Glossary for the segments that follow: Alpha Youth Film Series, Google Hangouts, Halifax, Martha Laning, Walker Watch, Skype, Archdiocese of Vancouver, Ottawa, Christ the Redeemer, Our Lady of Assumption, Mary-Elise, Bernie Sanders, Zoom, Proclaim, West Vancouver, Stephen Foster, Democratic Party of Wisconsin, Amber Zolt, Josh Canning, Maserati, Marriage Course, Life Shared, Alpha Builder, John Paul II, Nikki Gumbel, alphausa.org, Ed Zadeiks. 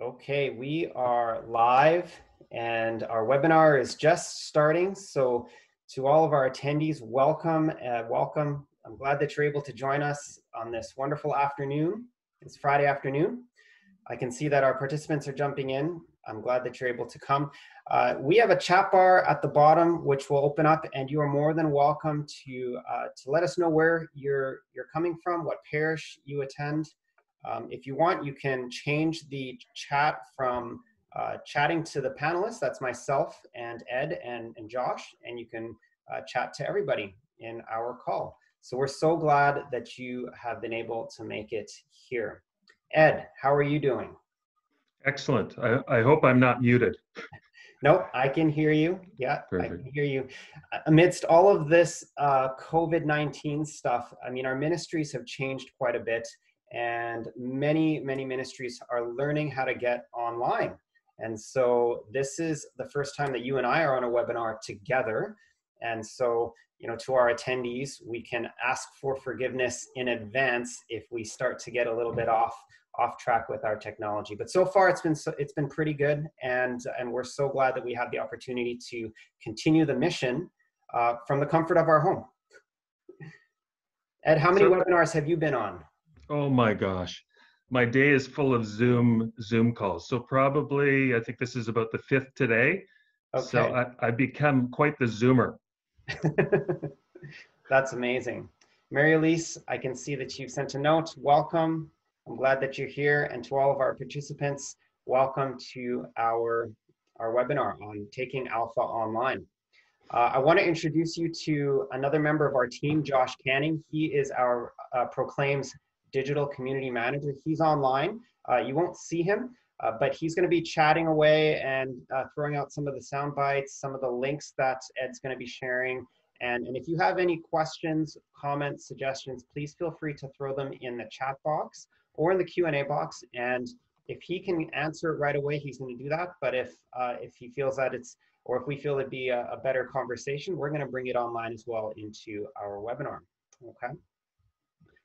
Okay, we are live and our webinar is just starting. So to all of our attendees, welcome. Welcome. I'm glad that you're able to join us on this wonderful afternoon. It's Friday afternoon. I can see that our participants are jumping in. I'm glad that you're able to come. We have a chat bar at the bottom, which will open up, and you are more than welcome to let us know where you're coming from, what parish you attend. If you want, you can change the chat from chatting to the panelists, that's myself and Ed and Josh, and you can chat to everybody in our call. So we're so glad that you have been able to make it here. Ed, how are you doing? Excellent. I hope I'm not muted. Nope, I can hear you. Yeah, perfect. I can hear you. Amidst all of this COVID-19 stuff, I mean, our ministries have changed quite a bit. And many, many ministries are learning how to get online. And so this is the first time that you and I are on a webinar together. And so, you know, to our attendees, we can ask for forgiveness in advance if we start to get a little bit off track with our technology. But so far it's been pretty good. And we're so glad that we have the opportunity to continue the mission from the comfort of our home. Ed, how many webinars have you been on? Oh my gosh, my day is full of Zoom calls. So probably, I think this is about the fifth today. Okay. So I become quite the Zoomer. That's amazing. Mary-Elise, I can see that you've sent a note. Welcome. I'm glad that you're here. And to all of our participants, welcome to our webinar on taking Alpha online. I want to introduce you to another member of our team, Josh Canning. He is our Proclaim's digital community manager. He's online. You won't see him, but he's going to be chatting away and throwing out some of the sound bites, some of the links that Ed's going to be sharing. And if you have any questions, comments, suggestions, please feel free to throw them in the chat box or in the Q&A box. And if he can answer it right away, he's going to do that. But if he feels that it's, or if we feel it'd be a better conversation, we're going to bring it online as well into our webinar. Okay.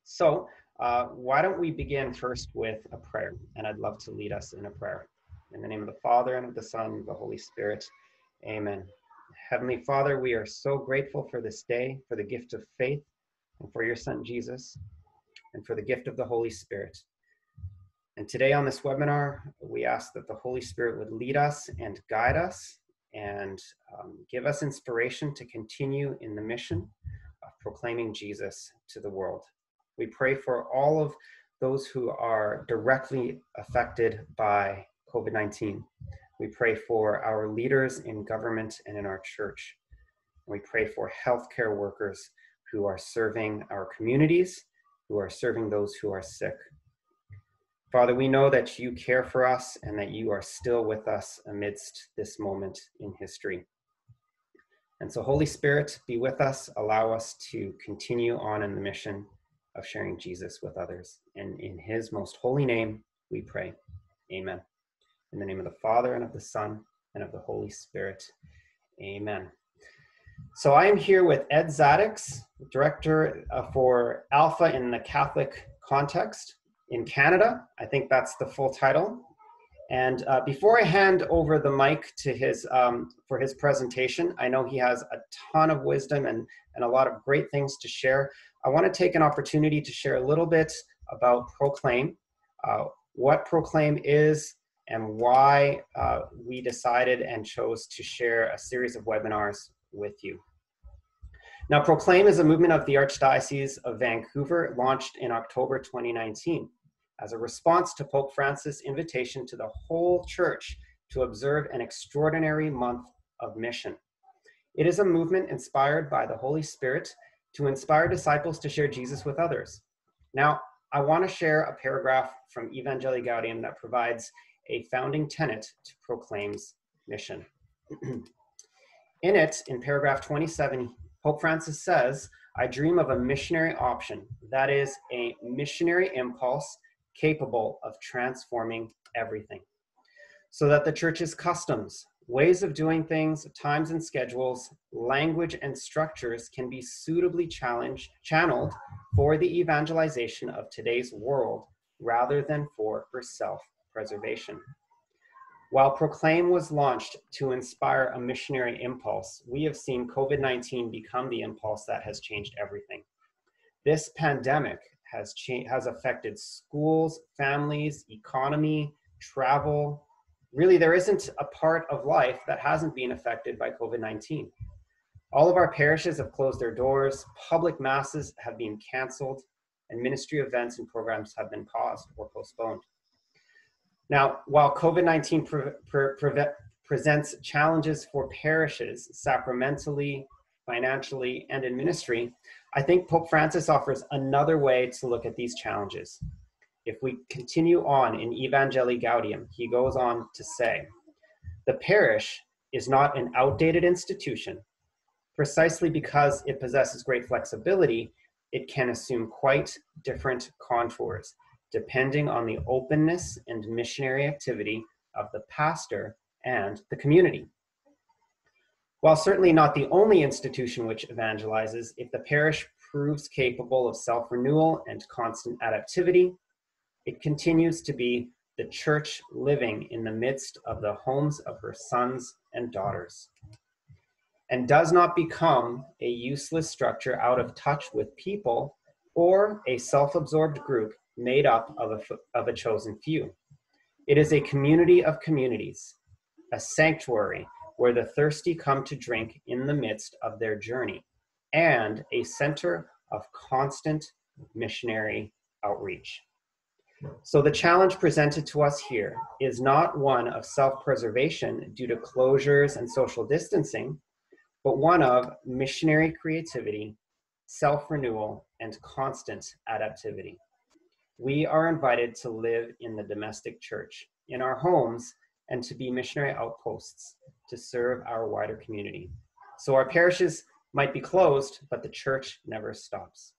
So, why don't we begin first with a prayer, and I'd love to lead us in a prayer. In the name of the Father, and of the Son, and of the Holy Spirit, amen. Heavenly Father, we are so grateful for this day, for the gift of faith, and for your Son, Jesus, and for the gift of the Holy Spirit. And today on this webinar, we ask that the Holy Spirit would lead us and guide us and give us inspiration to continue in the mission of proclaiming Jesus to the world. We pray for all of those who are directly affected by COVID-19. We pray for our leaders in government and in our church. We pray for healthcare workers who are serving our communities, who are serving those who are sick. Father, we know that you care for us and that you are still with us amidst this moment in history. And so, Holy Spirit, be with us, allow us to continue on in the mission of sharing Jesus with others. And in his most holy name, we pray, amen. In the name of the Father, and of the Son, and of the Holy Spirit, amen. So I am here with Ed Zadeiks, Director for Alpha in the Catholic Context in Canada. I think that's the full title. And before I hand over the mic to his, for his presentation, I know he has a ton of wisdom and a lot of great things to share. I want to take an opportunity to share a little bit about Proclaim, what Proclaim is, and why we decided and chose to share a series of webinars with you. Now, Proclaim is a movement of the Archdiocese of Vancouver, launched in October 2019 as a response to Pope Francis' invitation to the whole Church to observe an extraordinary month of mission. It is a movement inspired by the Holy Spirit to inspire disciples to share Jesus with others. Now, I want to share a paragraph from Evangelii Gaudium that provides a founding tenet to Proclaim's mission. In it, in paragraph 27, Pope Francis says, "I dream of a missionary option, that is, a missionary impulse capable of transforming everything, so that the Church's customs, ways of doing things, times and schedules, language and structures can be suitably channeled for the evangelization of today's world rather than for self-preservation." While Proclaim was launched to inspire a missionary impulse, we have seen COVID-19 become the impulse that has changed everything. This pandemic has affected schools, families, economy, travel. Really, there isn't a part of life that hasn't been affected by COVID-19. All of our parishes have closed their doors, public masses have been canceled, and ministry events and programs have been paused or postponed. Now, while COVID-19 presents challenges for parishes sacramentally, financially, and in ministry, I think Pope Francis offers another way to look at these challenges. If we continue on in Evangelii Gaudium, he goes on to say, "The parish is not an outdated institution. Precisely because it possesses great flexibility, it can assume quite different contours, depending on the openness and missionary activity of the pastor and the community." While certainly not the only institution which evangelizes, if the parish proves capable of self-renewal and constant adaptivity, it continues to be the church living in the midst of the homes of her sons and daughters, and does not become a useless structure out of touch with people or a self-absorbed group made up of a chosen few. It is a community of communities, a sanctuary where the thirsty come to drink in the midst of their journey, and a center of constant missionary outreach. So the challenge presented to us here is not one of self-preservation due to closures and social distancing, but one of missionary creativity, self-renewal, and constant adaptivity. We are invited to live in the domestic church, in our homes, and to be missionary outposts to serve our wider community. So our parishes might be closed, but the church never stops.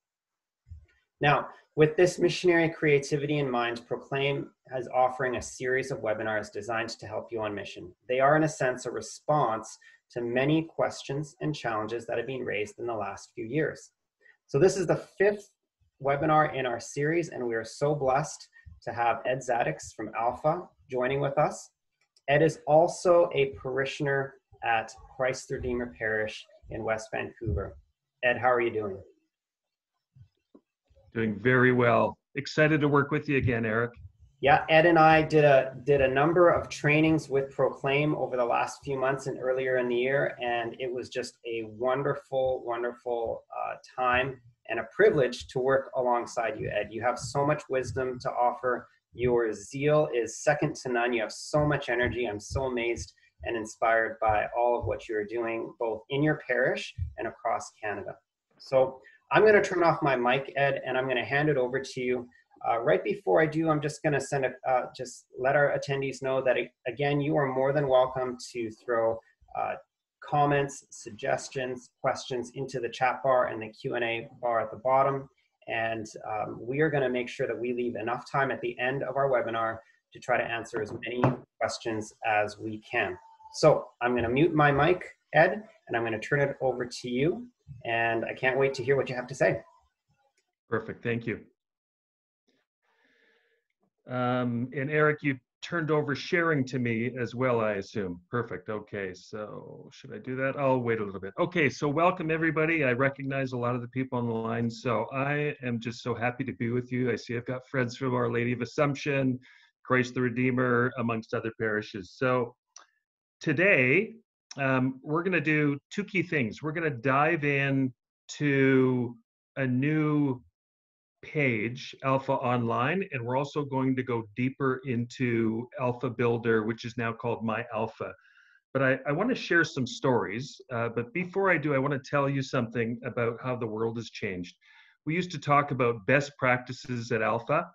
Now, with this missionary creativity in mind, Proclaim is offering a series of webinars designed to help you on mission. They are, in a sense, a response to many questions and challenges that have been raised in the last few years. So this is the fifth webinar in our series, and we are so blessed to have Ed Zadeiks from Alpha joining with us. Ed is also a parishioner at Christ the Redeemer Parish in West Vancouver. Ed, how are you doing? Doing very well. Excited to work with you again, Eric. Yeah, Ed and I did a number of trainings with Proclaim over the last few months and earlier in the year, and it was just a wonderful, wonderful time and a privilege to work alongside you, Ed. You have so much wisdom to offer. Your zeal is second to none. You have so much energy. I'm so amazed and inspired by all of what you're doing, both in your parish and across Canada. So I'm gonna turn off my mic, Ed, and I'm gonna hand it over to you. Right before I do, I'm just gonna send just let our attendees know that, again, you are more than welcome to throw comments, suggestions, questions into the chat bar and the Q&A bar at the bottom. And we are gonna make sure that we leave enough time at the end of our webinar to try to answer as many questions as we can. So I'm gonna mute my mic, Ed, and I'm gonna turn it over to you. And I can't wait to hear what you have to say. Perfect, thank you. And Eric, you turned over sharing to me as well, I assume. Perfect, okay, so should I do that? I'll wait a little bit. Okay, so welcome everybody. I recognize a lot of the people on the line, so I am just so happy to be with you. I see I've got friends from Our Lady of Assumption, Christ the Redeemer, amongst other parishes. So today, we're gonna do two key things. We're gonna dive in to a new page, Alpha Online, and we're also going to go deeper into Alpha Builder, which is now called My Alpha. But I want to share some stories, but before I do, I want to tell you something about how the world has changed. We used to talk about best practices at Alpha,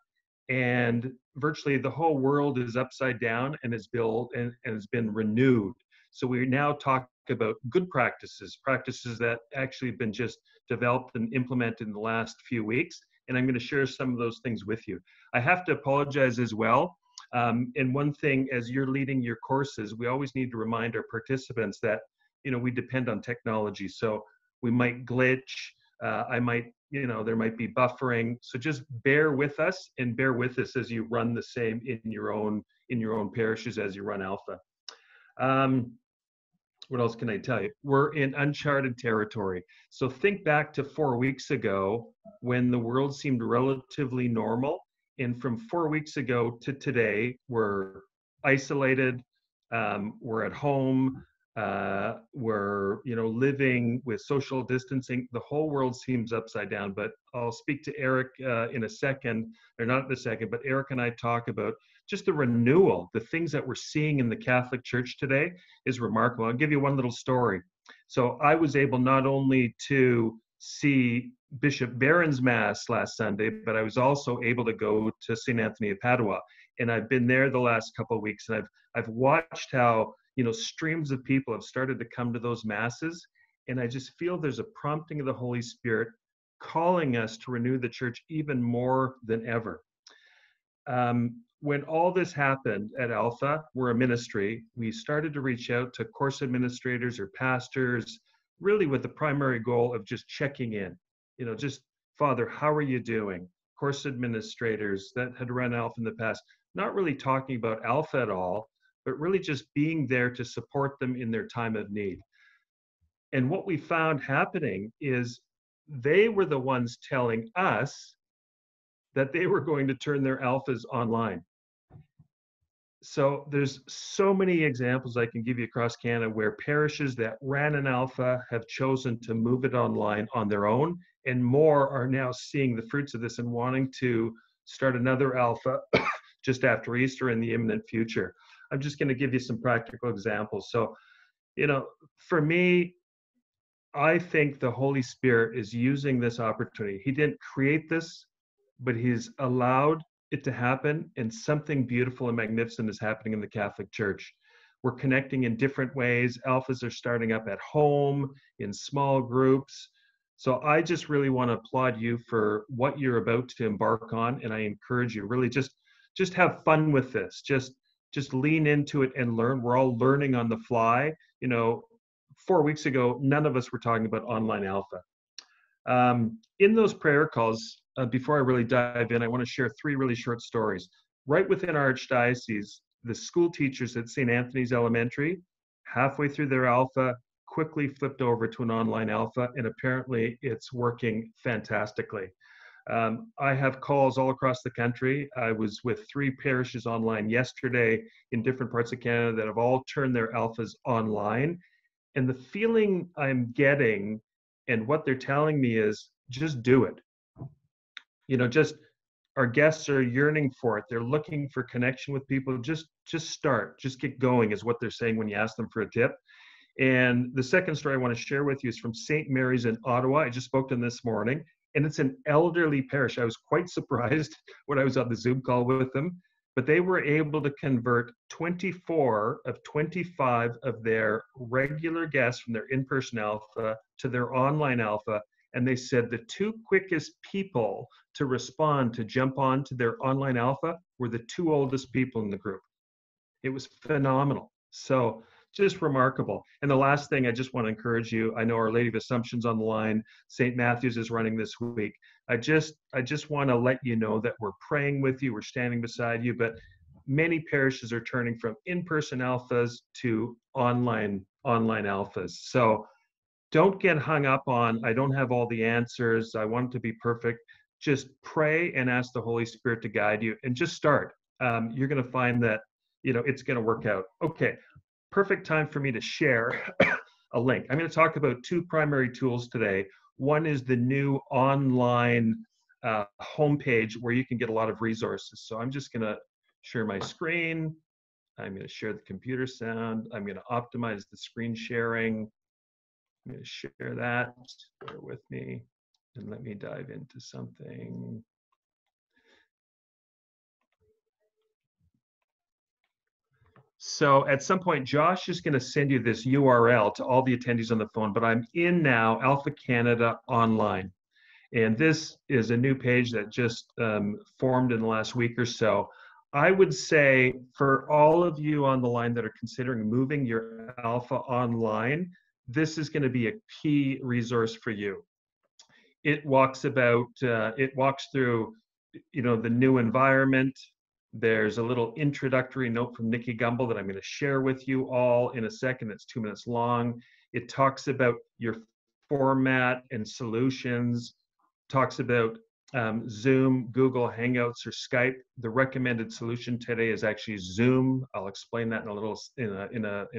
and virtually the whole world is upside down and is built and has been renewed. So we now talk about good practices, practices that actually have been just developed and implemented in the last few weeks. And I'm going to share some of those things with you. I have to apologize as well. And one thing, as you're leading your courses, we always need to remind our participants that, you know, we depend on technology. So we might glitch. I might, you know, there might be buffering. So just bear with us as you run the same in your own in your own parishes as you run Alpha. What else can I tell you? We're in uncharted territory. So think back to 4 weeks ago when the world seemed relatively normal. And from 4 weeks ago to today, we're isolated, we're at home, we're living with social distancing. The whole world seems upside down, but I'll speak to Eric in a second, or not in a second, but Eric and I talk about just the renewal. The things that we're seeing in the Catholic Church today is remarkable. I'll give you one little story. So I was able not only to see Bishop Barron's Mass last Sunday, but I was also able to go to St. Anthony of Padua. And I've been there the last couple of weeks, and I've watched how streams of people have started to come to those masses. And I just feel there's a prompting of the Holy Spirit calling us to renew the church even more than ever. When all this happened at Alpha, we're a ministry, we started to reach out to course administrators or pastors, really with the primary goal of just checking in. Just, Father, how are you doing? Course administrators that had run Alpha in the past, not really talking about Alpha at all, but really just being there to support them in their time of need. And what we found happening is they were the ones telling us that they were going to turn their Alphas online. So there's so many examples I can give you across Canada where parishes that ran an Alpha have chosen to move it online on their own, and more are now seeing the fruits of this and wanting to start another Alpha just after Easter in the imminent future. I'm just going to give you some practical examples. So, for me, I think the Holy Spirit is using this opportunity. He didn't create this, but he's allowed it to happen, and something beautiful and magnificent is happening in the Catholic Church. We're connecting in different ways. Alphas are starting up at home, in small groups. So I just really want to applaud you for what you're about to embark on, and I encourage you, really just have fun with this. Just lean into it and learn. We're all learning on the fly. 4 weeks ago, none of us were talking about online Alpha. In those prayer calls, before I really dive in, I want to share three really short stories. Right within our archdiocese, the school teachers at St. Anthony's Elementary, halfway through their Alpha, quickly flipped over to an online Alpha, and apparently it's working fantastically. I have calls all across the country. I was with three parishes online yesterday in different parts of Canada that have all turned their Alphas online. And the feeling I'm getting and what they're telling me is just do it. Our guests are yearning for it. They're looking for connection with people. Just start, just get going is what they're saying when you ask them for a tip. And the second story I want to share with you is from St. Mary's in Ottawa. I just spoke to them this morning. And it's an elderly parish. I was quite surprised when I was on the Zoom call with them, but they were able to convert 24 of 25 of their regular guests from their in-person Alpha to their online Alpha. And they said the two quickest people to respond, to jump on to their online Alpha, were the two oldest people in the group. It was phenomenal. So just remarkable. And the last thing I just want to encourage you, I know Our Lady of Assumption's on the line, St. Matthew's is running this week. I just want to let you know that we're praying with you, we're standing beside you, but many parishes are turning from in-person Alphas to online Alphas. So don't get hung up on, I don't have all the answers, I want it to be perfect. Just pray and ask the Holy Spirit to guide you, and just start. You're going to find that, it's going to work out. Okay. Perfect time for me to share a link. I'm going to talk about two primary tools today. One is the new online homepage where you can get a lot of resources. So I'm just going to share my screen. I'm going to share the computer sound. I'm going to optimize the screen sharing. I'm going to share that. Bear with me and let me dive into something. So at some point, Josh is going to send you this URL to all the attendees on the phone, but I'm in now, Alpha Canada Online. And this is a new page that just formed in the last week or so. I would say for all of you on the line that are considering moving your Alpha online, this is going to be a key resource for you. It walks through, the new environment, There's a little introductory note from Nikki Gumbel that I'm going to share with you all in a second. It's 2 minutes long. It talks about your format and solutions, talks about Zoom, Google Hangouts, or Skype. The recommended solution today is actually Zoom. I'll explain that in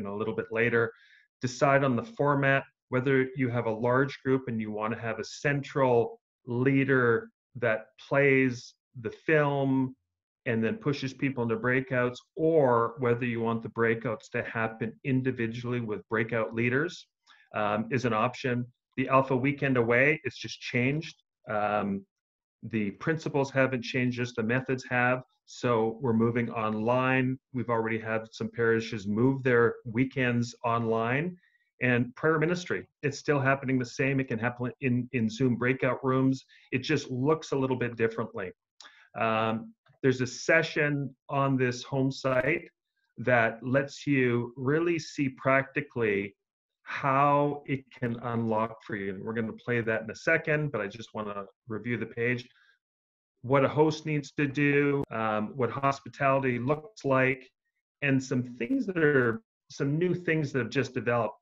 a little bit later. Decide on the format, whether you have a large group and you want to have a central leader that plays the film and then pushes people into breakouts, or whether you want the breakouts to happen individually with breakout leaders is an option. The Alpha Weekend Away, it's just changed. The principles haven't changed, just the methods have. So we're moving online. We've already had some parishes move their weekends online. And prayer ministry, it's still happening the same. It can happen in Zoom breakout rooms. It just looks a little bit differently. There's a session on this home site that lets you really see practically how it can unlock for you. And we're going to play that in a second, but I just want to review the page. What a host needs to do, what hospitality looks like, and some new things that have just developed.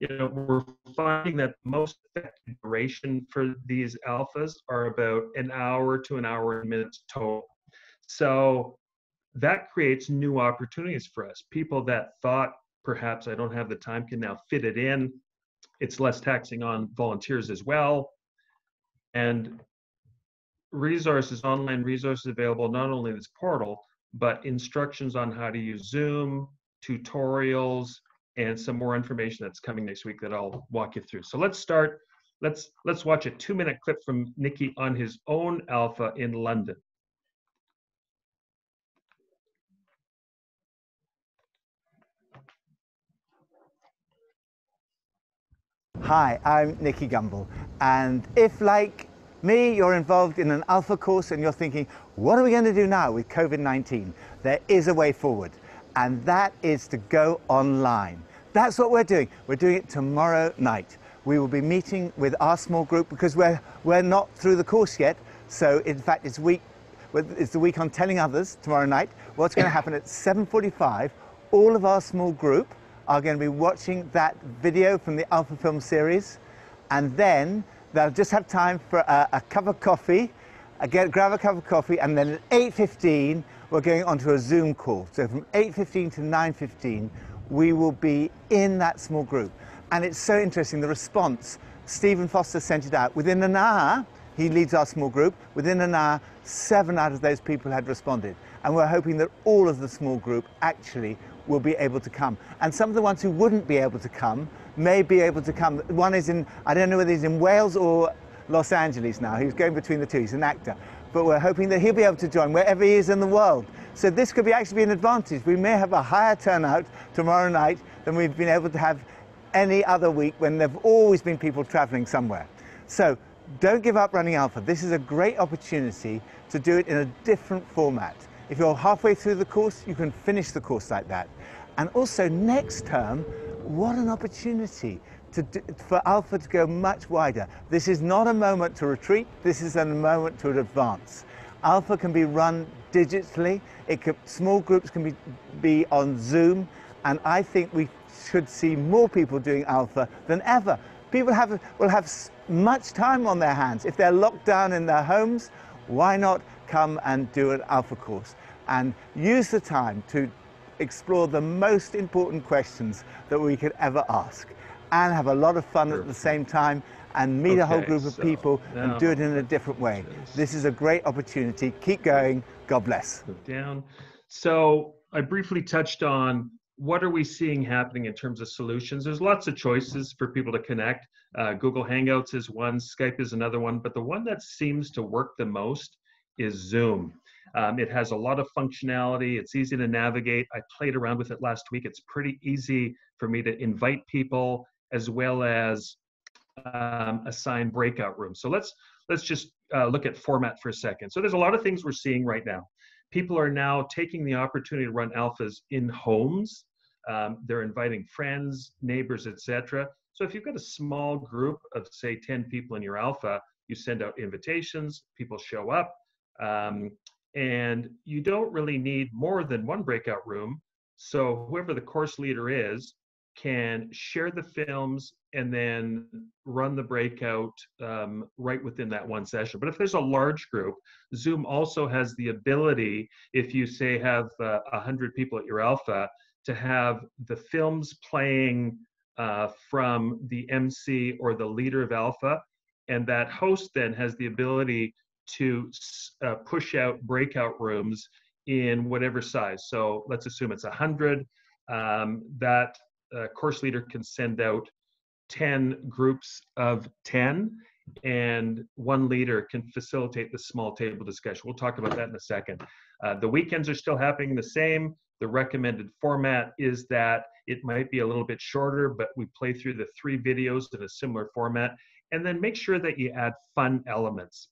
You know, we're finding that most effective duration for these alphas are about an hour to an hour and minutes total. So that creates new opportunities for us. People that thought, perhaps I don't have the time, can now fit it in. It's less taxing on volunteers as well. And resources, online resources available, not only in this portal, but instructions on how to use Zoom, tutorials, and some more information that's coming next week that I'll walk you through. So let's start. Let's watch a 2-minute clip from Nikki on his own Alpha in London. Hi, I'm Nikki Gumbel, and if, like me, you're involved in an Alpha course and you're thinking, what are we going to do now with COVID-19? There is a way forward, and that is to go online. That's what we're doing. We're doing it tomorrow night. We will be meeting with our small group because we're not through the course yet. So, in fact, it's the week on telling others tomorrow night. What's going to happen at 7:45, all of our small group are going to be watching that video from the Alpha Film Series, and then they'll just have time for a cup of coffee, grab a cup of coffee, and then at 8:15 we're going onto a Zoom call. So from 8:15 to 9:15 we will be in that small group. And it's so interesting, the response. Stephen Foster sent it out. Within an hour, he leads our small group, within an hour 7 out of those people had responded. And we're hoping that all of the small group actually will be able to come. And some of the ones who wouldn't be able to come may be able to come. One is in, I don't know whether he's in Wales or Los Angeles now. He's going between the two, he's an actor. But we're hoping that he'll be able to join wherever he is in the world. So this could be actually an advantage. We may have a higher turnout tomorrow night than we've been able to have any other week when there've always been people traveling somewhere. So don't give up running Alpha. This is a great opportunity to do it in a different format. If you're halfway through the course, you can finish the course like that. And also next term, what an opportunity for Alpha to go much wider. This is not a moment to retreat, this is a moment to advance. Alpha can be run digitally, small groups can be on Zoom, and I think we should see more people doing Alpha than ever. People will have much time on their hands. If they're locked down in their homes, why not come and do an Alpha course and use the time to explore the most important questions that we could ever ask, and have a lot of fun at the same time, and meet a whole group of people and do it in a different way. This is a great opportunity. Keep going. God bless. Down. So I briefly touched on what are we seeing happening in terms of solutions. There's lots of choices for people to connect. Google Hangouts is one, Skype is another one, but the one that seems to work the most is Zoom. It has a lot of functionality. It's easy to navigate. I played around with it last week. It's pretty easy for me to invite people as well as assign breakout rooms. So let's just look at format for a second. So there's a lot of things we're seeing right now. People are now taking the opportunity to run alphas in homes. They're inviting friends, neighbors, etc. So if you've got a small group of, say, 10 people in your alpha, you send out invitations, people show up. And you don't really need more than one breakout room. So whoever the course leader is can share the films and then run the breakout right within that one session. But if there's a large group, Zoom also has the ability, if you say have 100 people at your Alpha, to have the films playing from the MC or the leader of Alpha. And that host then has the ability to push out breakout rooms in whatever size. So let's assume it's 100. That course leader can send out 10 groups of 10, and one leader can facilitate the small table discussion. We'll talk about that in a second. The weekends are still happening the same. The recommended format is that it might be a little bit shorter, but we play through the 3 videos in a similar format, and then make sure that you add fun elements.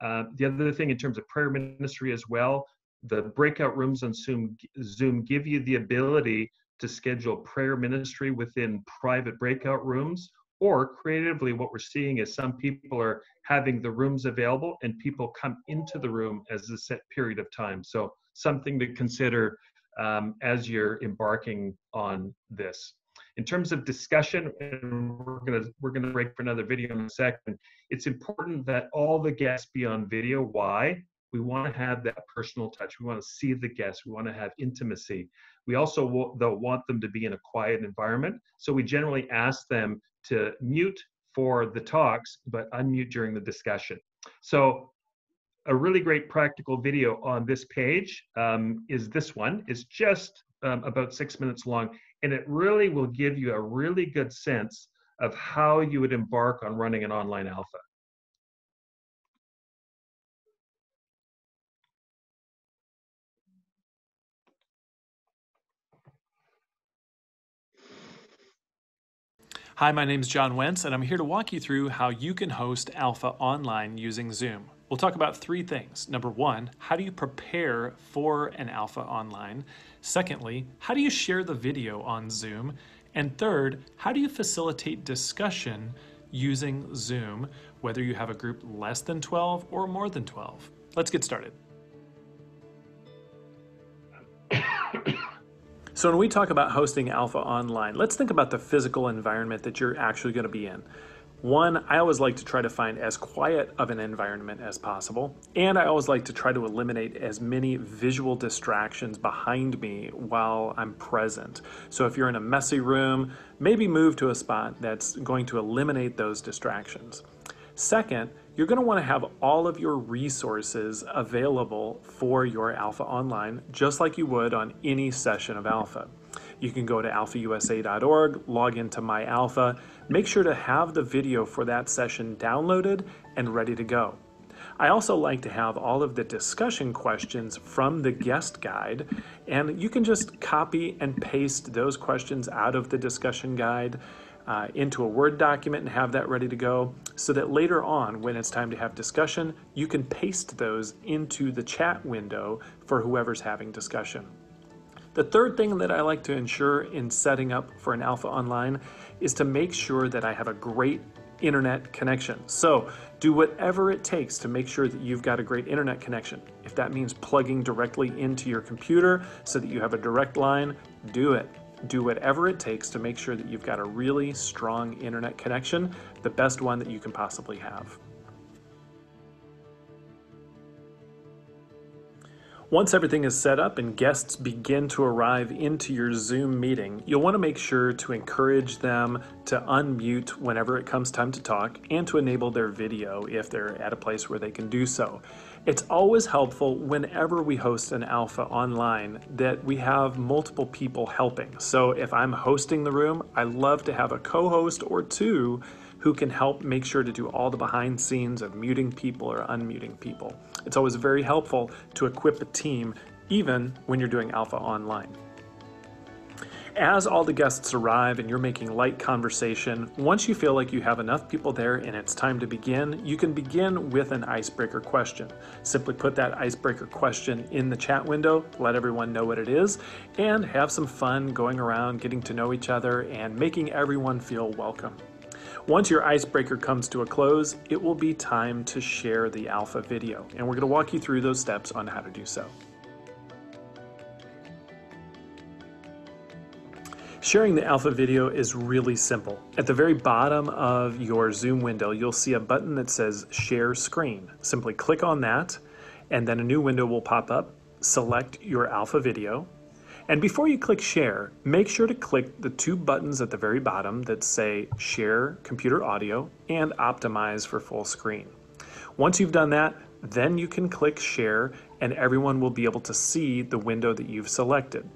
The other thing in terms of prayer ministry as well, the breakout rooms on Zoom give you the ability to schedule prayer ministry within private breakout rooms, or creatively what we're seeing is some people are having the rooms available and people come into the room as a set period of time. So something to consider as you're embarking on this. In terms of discussion, and we're gonna break for another video in a second, it's important that all the guests be on video. Why? We want to have that personal touch. We want to see the guests. We want to have intimacy. We also though want them to be in a quiet environment. So we generally ask them to mute for the talks, but unmute during the discussion. So a really great practical video on this page is this one. It's just about 6 minutes long, and it really will give you a really good sense of how you would embark on running an online Alpha. Hi, my name is John Wentz, and I'm here to walk you through how you can host Alpha online using Zoom. We'll talk about 3 things. Number 1, how do you prepare for an Alpha online? Secondly, how do you share the video on Zoom? And third, how do you facilitate discussion using Zoom, whether you have a group less than 12 or more than 12? Let's get started. So when we talk about hosting Alpha online, let's think about the physical environment that you're actually going to be in. One, I always like to try to find as quiet of an environment as possible, and I always like to try to eliminate as many visual distractions behind me while I'm present. So if you're in a messy room, maybe move to a spot that's going to eliminate those distractions. Second, you're going to want to have all of your resources available for your Alpha online, just like you would on any session of Alpha. You can go to alphausa.org, log into My Alpha, make sure to have the video for that session downloaded and ready to go. I also like to have all of the discussion questions from the guest guide, and you can just copy and paste those questions out of the discussion guide into a Word document and have that ready to go, so that later on when it's time to have discussion, you can paste those into the chat window for whoever's having discussion. The third thing that I like to ensure in setting up for an Alpha online is to make sure that I have a great internet connection. So do whatever it takes to make sure that you've got a great internet connection. If that means plugging directly into your computer so that you have a direct line, do it. Do whatever it takes to make sure that you've got a really strong internet connection, the best one that you can possibly have. Once everything is set up and guests begin to arrive into your Zoom meeting, you'll want to make sure to encourage them to unmute whenever it comes time to talk and to enable their video if they're at a place where they can do so. It's always helpful whenever we host an Alpha online that we have multiple people helping. So if I'm hosting the room, I love to have a co-host or 2 who can help make sure to do all the behind scenes of muting people or unmuting people. It's always very helpful to equip a team, even when you're doing Alpha online. As all the guests arrive and you're making light conversation, once you feel like you have enough people there and it's time to begin, you can begin with an icebreaker question. Simply put that icebreaker question in the chat window, let everyone know what it is, and have some fun going around, getting to know each other, and making everyone feel welcome. Once your icebreaker comes to a close, it will be time to share the Alpha video, and we're going to walk you through those steps on how to do so. Sharing the Alpha video is really simple. At the very bottom of your Zoom window, you'll see a button that says Share Screen. Simply click on that, and then a new window will pop up. Select your Alpha video. And before you click Share, make sure to click the two buttons at the very bottom that say Share Computer Audio and Optimize for Full Screen. Once you've done that, then you can click Share, and everyone will be able to see the window that you've selected.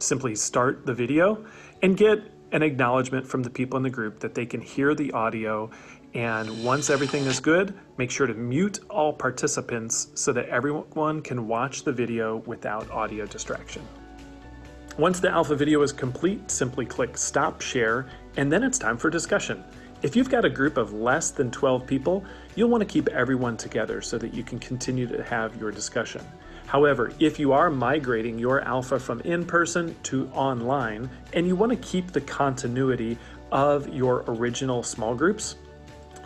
Simply start the video and get an acknowledgement from the people in the group that they can hear the audio. And once everything is good, make sure to mute all participants so that everyone can watch the video without audio distraction. Once the Alpha video is complete, simply click Stop Share, and then it's time for discussion. If you've got a group of less than 12 people, you'll want to keep everyone together so that you can continue to have your discussion. However, if you are migrating your Alpha from in-person to online and you want to keep the continuity of your original small groups,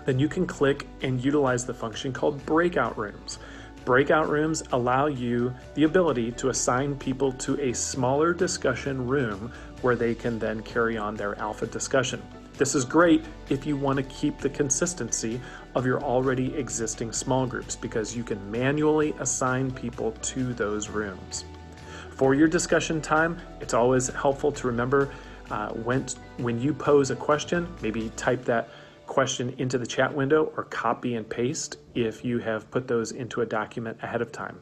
then you can click and utilize the function called breakout rooms. Breakout rooms allow you the ability to assign people to a smaller discussion room where they can then carry on their Alpha discussion. This is great if you want to keep the consistency of your already existing small groups, because you can manually assign people to those rooms. For your discussion time, it's always helpful to remember when you pose a question, maybe type that question into the chat window or copy and paste if you have put those into a document ahead of time.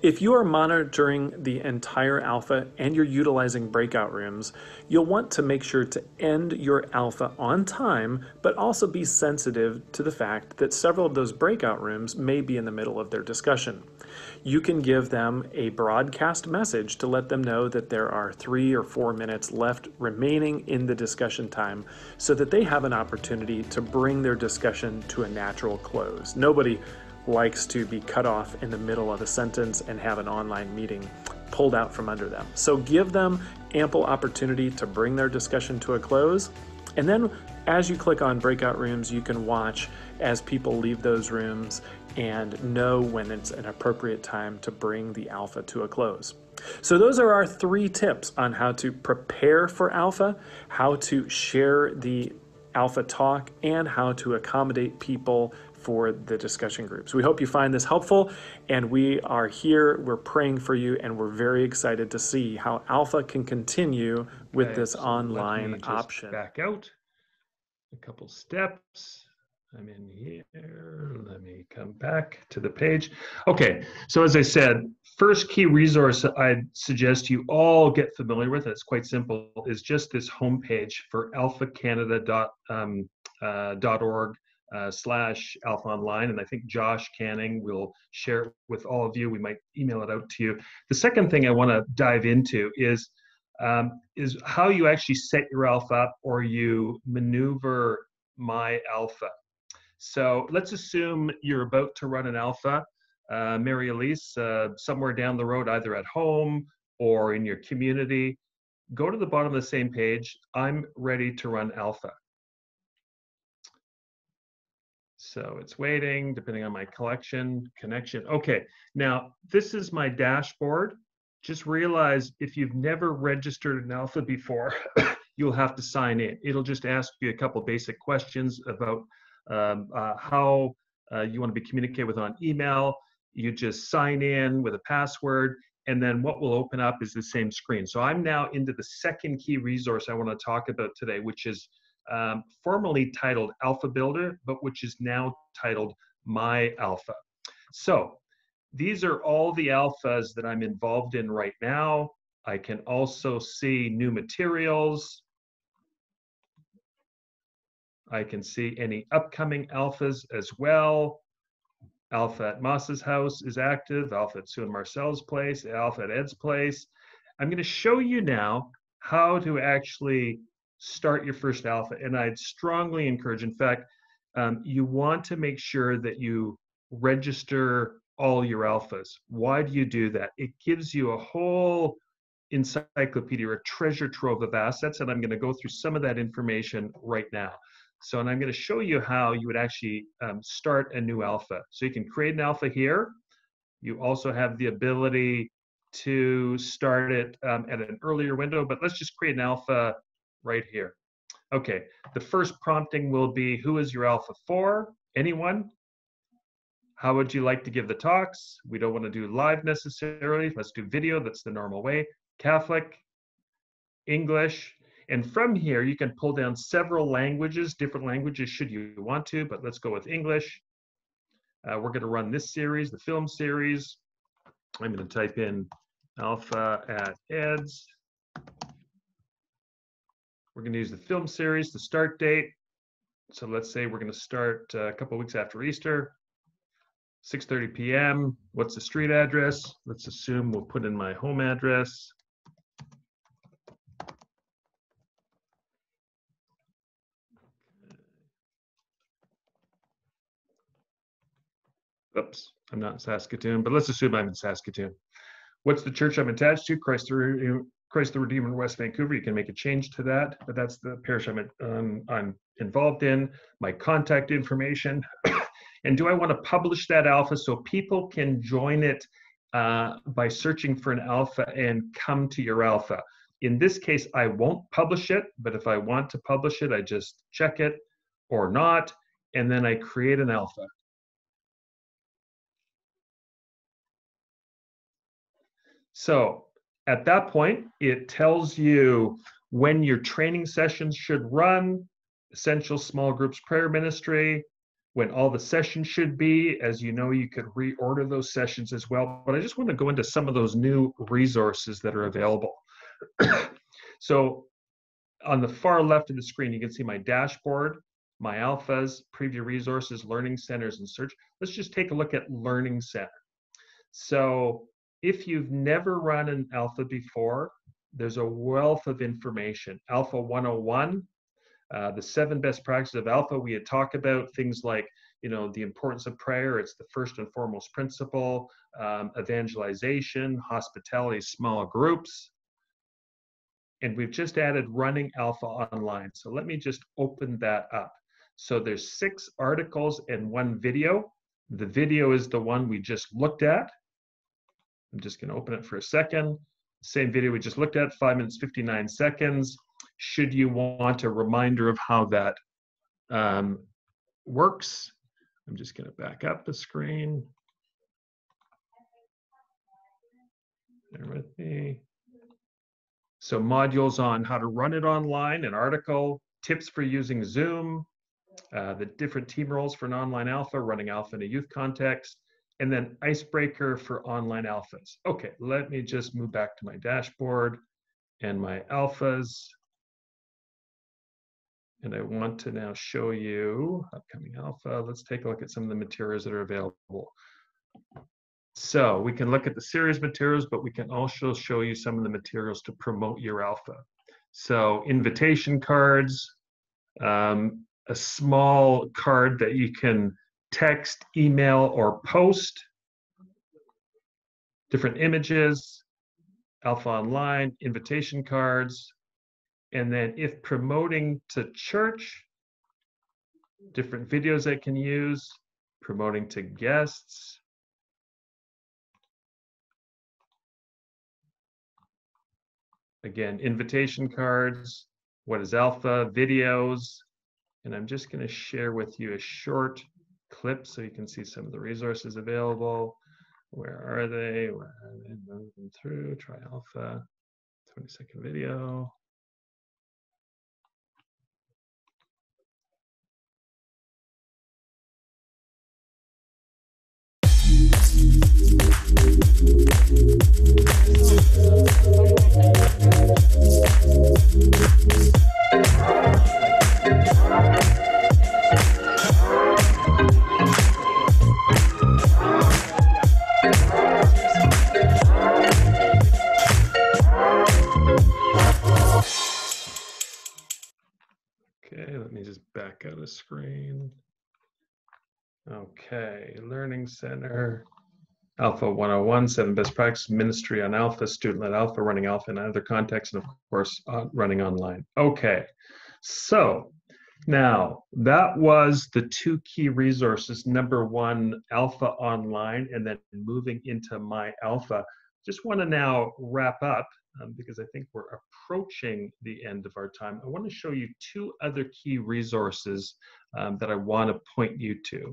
If you are monitoring the entire Alpha and you're utilizing breakout rooms, you'll want to make sure to end your Alpha on time, but also be sensitive to the fact that several of those breakout rooms may be in the middle of their discussion. You can give them a broadcast message to let them know that there are 3 or 4 minutes left remaining in the discussion time so that they have an opportunity to bring their discussion to a natural close. Nobody likes to be cut off in the middle of a sentence and have an online meeting pulled out from under them. So give them ample opportunity to bring their discussion to a close. And then as you click on breakout rooms, you can watch as people leave those rooms and know when it's an appropriate time to bring the Alpha to a close. So those are our 3 tips on how to prepare for Alpha, how to share the Alpha talk, and how to accommodate people for the discussion groups. We hope you find this helpful, and we are here, we're praying for you, and we're very excited to see how Alpha can continue with this online option. Back out a couple steps. I'm in here. Let me come back to the page. Okay, so as I said, first key resource I suggest you all get familiar with, it's quite simple, is just this homepage for alphacanada.org/alpha online, and I think Josh Canning will share it with all of you. We might email it out to you. The second thing I want to dive into is how you actually set your Alpha up, or you maneuver my Alpha. So let's assume you're about to run an Alpha, Mary-Elise, somewhere down the road, either at home or in your community. Go to the bottom of the same page, I'm ready to run Alpha. So it's waiting, depending on my connection. Okay, now this is my dashboard. Just realize if you've never registered an Alpha before, you'll have to sign in. It'll just ask you a couple basic questions about how you want to be communicated with on email. You just sign in with a password, and then what will open up is the same screen. So I'm now into the second key resource I want to talk about today, which is formerly titled Alpha Builder, but which is now titled My Alpha. So these are all the Alphas that I'm involved in right now. I can also see new materials. I can see any upcoming Alphas as well. Alpha at Massa's house is active, Alpha at Sue and Marcel's place, Alpha at Ed's place. I'm going to show you now how to actually start your first Alpha, and I'd strongly encourage, in fact, you want to make sure that you register all your Alphas. Why do you do that? It gives you a whole encyclopedia or a treasure trove of assets, and I'm going to go through some of that information right now. So, and I'm going to show you how you would actually start a new alpha. So you can create an alpha here. You also have the ability to start it at an earlier window, but let's just create an alpha right here. Okay, the first prompting will be, who is your alpha for? Anyone? How would you like to give the talks? We don't want to do live necessarily. Let's do video, that's the normal way. Catholic, English, and from here you can pull down several languages, different languages should you want to, but let's go with English. We're going to run this series, the film series. I'm going to type in alpha at eds. We're going to use the film series, the start date. So let's say we're going to start a couple of weeks after Easter, 6:30 p.m. What's the street address? Let's assume we'll put in my home address. Oops, I'm not in Saskatoon, but let's assume I'm in Saskatoon. What's the church I'm attached to? Christ the Redeemer, West Vancouver. You can make a change to that, but that's the parish I'm involved in. My contact information. And do I want to publish that alpha so people can join it by searching for an alpha and come to your alpha? In this case, I won't publish it, but if I want to publish it, I just check it or not, and then I create an alpha. So at that point, it tells you when your training sessions should run, essential small groups prayer ministry, when all the sessions should be. As you know, you could reorder those sessions as well, but I just want to go into some of those new resources that are available. So on the far left of the screen, you can see my dashboard, my alphas, preview resources, learning centers, and search. Let's just take a look at learning center. So if you've never run an alpha before, there's a wealth of information. Alpha 101, the 7 best practices of alpha. We had talked about things like, you know, the importance of prayer. It's the first and foremost principle, evangelization, hospitality, small groups. And we've just added running alpha online. So let me just open that up. So there's 6 articles and 1 video. The video is the one we just looked at. I'm just going to open it for a second. Same video we just looked at, 5 minutes, 59 seconds. Should you want a reminder of how that works? I'm just going to back up the screen. Bear with me. So modules on how to run it online, an article, tips for using Zoom, the different team roles for an online alpha, running alpha in a youth context, and then icebreaker for online alphas. Okay, let me just move back to my dashboard and my alphas. And I want to now show you upcoming alpha. Let's take a look at some of the materials that are available. So we can look at the series materials, but we can also show you some of the materials to promote your alpha. So invitation cards, a small card that you can text, email, or post, different images, alpha online, invitation cards, and then if promoting to church, different videos I can use, promoting to guests, again, invitation cards, what is alpha, videos, and I'm just going to share with you a short clip so you can see some of the resources available. Where are they? Where are they? Move them through. Try alpha. 20-second video. Okay, let me just back out of screen. Okay, Learning Center. Alpha 101, 7 Best Practice, Ministry on Alpha, Student-Led Alpha, Running Alpha in Other Contexts, and of course, Running Online. Okay, so now that was the two key resources. Number one, Alpha Online, and then moving into My Alpha. Just want to now wrap up because I think we're approaching the end of our time. I want to show you two other key resources that I want to point you to.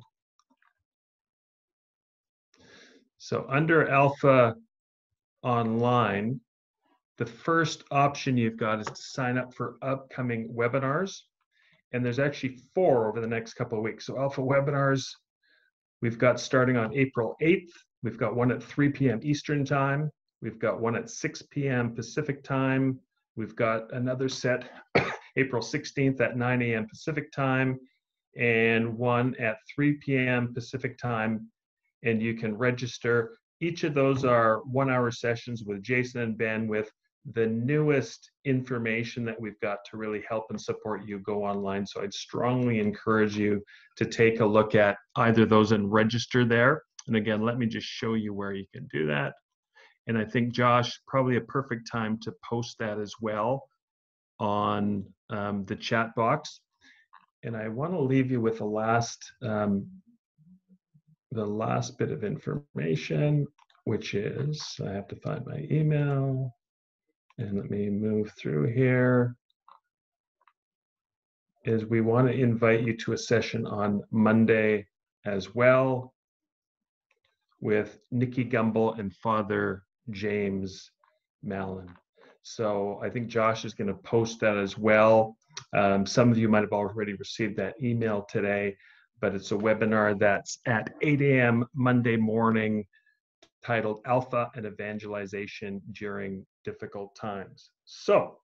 So under Alpha Online, the first option you've got is to sign up for upcoming webinars. And there's actually 4 over the next couple of weeks. So Alpha webinars, we've got starting on April 8th. We've got one at 3 p.m. Eastern time. We've got one at 6 p.m. Pacific time. We've got another set April 16th at 9 a.m. Pacific time, and one at 3 p.m. Pacific time. And you can register. Each of those are 1-hour sessions with Jason and Ben with the newest information that we've got to really help and support you go online. So I'd strongly encourage you to take a look at either those and register there. And again, let me just show you where you can do that. And I think, Josh, probably a perfect time to post that as well on the chat box. And I want to leave you with the last bit of information, which is, I have to find my email, and let me move through here, is we want to invite you to a session on Monday as well with Nikki Gumbel and Father James Mallon. So I think Josh is going to post that as well. Some of you might have already received that email today, but it's a webinar that's at 8 a.m. Monday morning titled Alpha and Evangelization During Difficult Times. So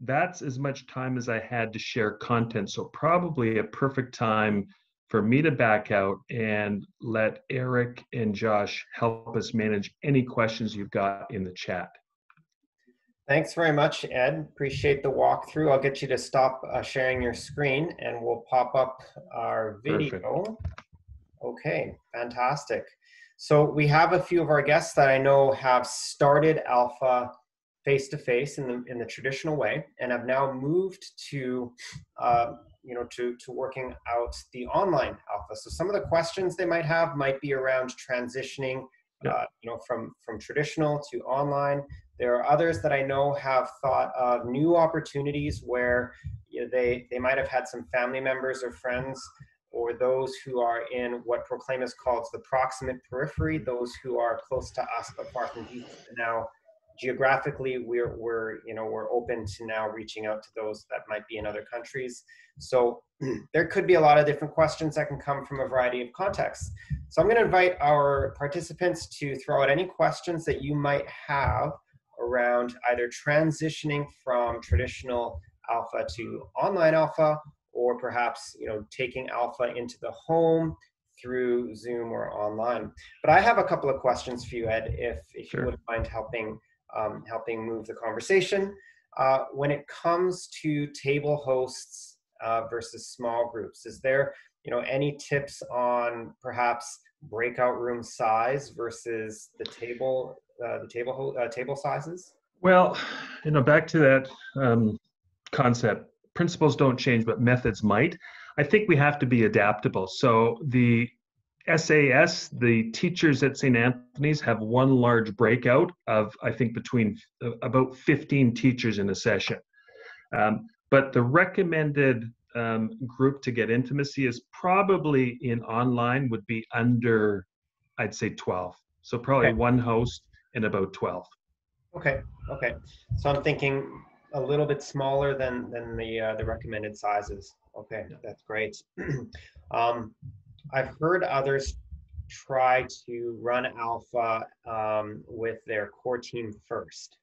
that's as much time as I had to share content. So probably a perfect time for me to back out and let Eric and Josh help us manage any questions you've got in the chat. Thanks very much, Ed. Appreciate the walkthrough. I'll get you to stop sharing your screen and we'll pop up our video. Perfect. Okay, fantastic. So we have a few of our guests that I know have started Alpha face-to-face in the traditional way and have now moved to, to working out the online Alpha. So some of the questions they might have might be around transitioning from traditional to online. There are others that I know have thought of new opportunities where they might have had some family members or friends, or those who are in what Proclaim is called the proximate periphery, those who are close to us but far from people. Now, geographically, we're open to now reaching out to those that might be in other countries. So there could be a lot of different questions that can come from a variety of contexts. So I'm going to invite our participants to throw out any questions that you might have around either transitioning from traditional Alpha to online Alpha, or perhaps taking Alpha into the home through Zoom or online. But I have a couple of questions for you, Ed, if you wouldn't mind helping move the conversation. When it comes to table hosts versus small groups, is there any tips on perhaps breakout room size versus the table sizes? Well, back to that concept. Principles don't change, but methods might. I think we have to be adaptable. So the SAS, the teachers at St. Anthony's, have one large breakout of, I think, between about 15 teachers in a session. But the recommended group to get intimacy is probably in online would be under, I'd say, 12. So probably one host and about 12. Okay. So I'm thinking a little bit smaller than the recommended sizes. Okay, that's great. I've heard others try to run Alpha with their core team first,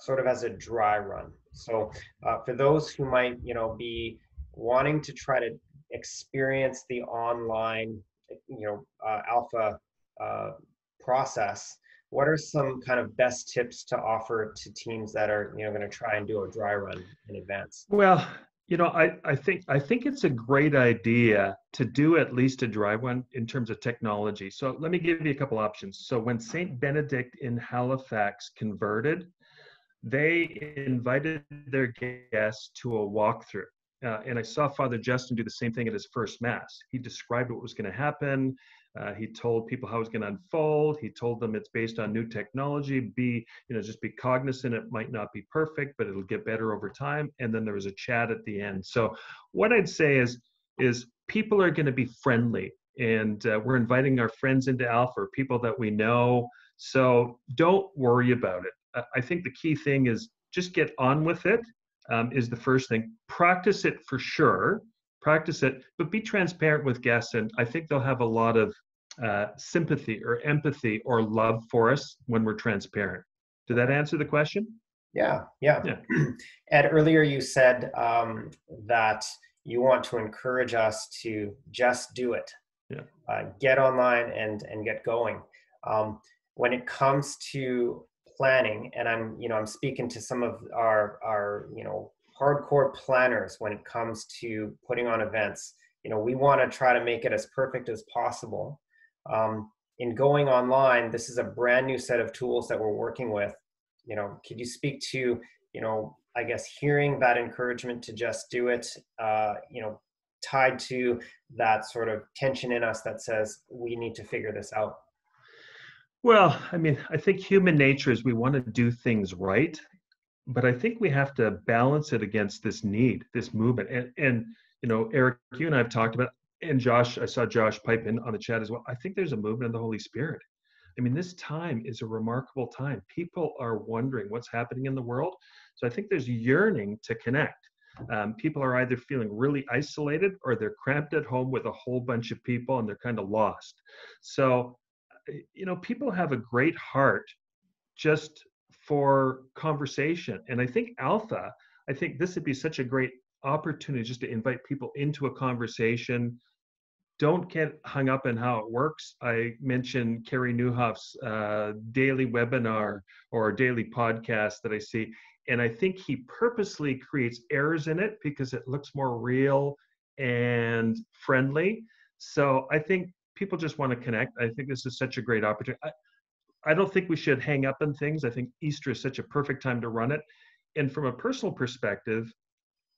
sort of as a dry run. So for those who might, be wanting to try to experience the online, Alpha process, what are some kind of best tips to offer to teams that are, going to try and do a dry run in advance? Well, You know, I think it's a great idea to do at least a dry one in terms of technology. So let me give you a couple options. So when St. Benedict in Halifax converted, they invited their guests to a walkthrough. And I saw Father Justin do the same thing at his first Mass. He described what was going to happen. He told people how it was going to unfold. He told them it's based on new technology. Just be cognizant. It might not be perfect, but it'll get better over time. And then there was a chat at the end. So what I'd say is people are going to be friendly, and we're inviting our friends into Alpha, people that we know. So don't worry about it. I think the key thing is just get on with it. Is the first thing. Practice it for sure. Practice it, but be transparent with guests, and I think they'll have a lot of sympathy or empathy or love for us when we're transparent. Did that answer the question? Yeah. Ed, earlier you said that you want to encourage us to just do it. Yeah. Get online and get going. When it comes to planning, and I'm speaking to some of our hardcore planners when it comes to putting on events. We want to try to make it as perfect as possible. In going online, this is a brand new set of tools that we're working with. Could you speak to, I guess, hearing that encouragement to just do it, tied to that sort of tension in us that says we need to figure this out? Well, I think human nature is we want to do things right, but I think we have to balance it against this need, this movement. And Eric, you and I have talked about, and Josh, I saw Josh pipe in on the chat as well. I think there's a movement of the Holy Spirit. This time is a remarkable time. People are wondering what's happening in the world. So I think there's yearning to connect. People are either feeling really isolated or they're cramped at home with a whole bunch of people and they're kind of lost. So, people have a great heart just for conversation. And I think Alpha, this would be such a great opportunity just to invite people into a conversation. Don't get hung up in how it works. I mentioned Carrie Newhoff's daily webinar or daily podcast that I see. And I think he purposely creates errors in it because it looks more real and friendly. So I think people just want to connect. I think this is such a great opportunity. I don't think we should hang up on things. I think Easter is such a perfect time to run it. And from a personal perspective,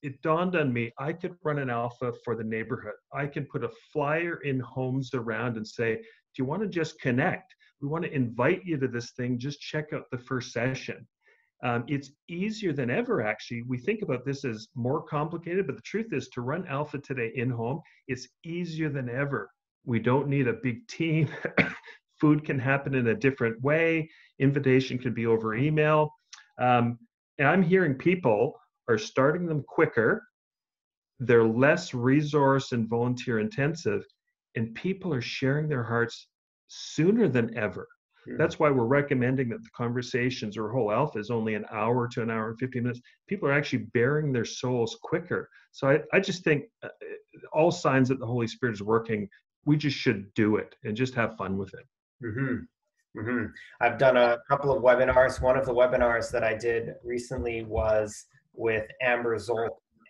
it dawned on me, I could run an Alpha for the neighborhood. I can put a flyer in homes around and say, do you want to just connect? We want to invite you to this thing. Just check out the first session. It's easier than ever, actually. We think about this as more complicated, but the truth is to run Alpha today in home, it's easier than ever. We don't need a big team. Food can happen in a different way. Invitation can be over email. And I'm hearing people are starting them quicker. They're less resource and volunteer intensive. And people are sharing their hearts sooner than ever. Yeah. That's why we're recommending that the conversations or whole Alpha is only an hour to an hour and 15 minutes. People are actually bearing their souls quicker. So I just think all signs that the Holy Spirit is working. We just should do it and just have fun with it. Mm-hmm. Mm-hmm. I've done a couple of webinars. One of the webinars that I did recently was with Amber Zolt